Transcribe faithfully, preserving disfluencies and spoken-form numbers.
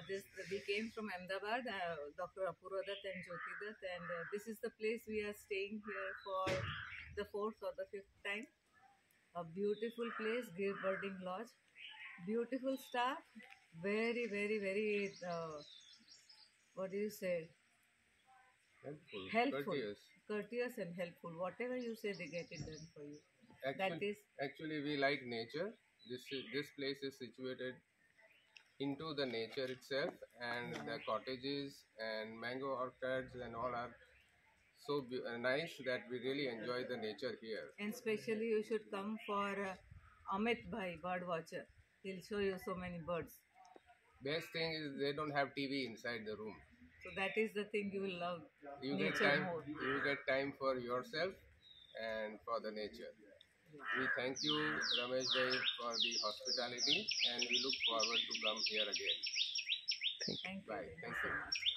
Uh, this we came from Ahmedabad, uh, Doctor Apurva Das and Jyoti Das, and uh, this is the place we are staying here for the fourth or the fifth time. A beautiful place, Gir Birding Lodge. Beautiful staff, very, very, very. Uh, what do you say? Helpful, helpful, courteous. courteous and helpful. Whatever you say, they get it done for you. Actually, that is actually we like nature. This this place is situated into the nature itself, and yeah. The cottages and mango orchards and all are so nice that we really enjoy the nature here. And especially you should come for uh, Amit Bhai, bird watcher. He'll show you so many birds. Best thing is they don't have T V inside the room. So that is the thing you will love. You nature get time. More. You get time for yourself and for the nature. We thank you, Ramesh Bhai, for the hospitality, and we look forward to come here again. Thank you. Bye. Thank you.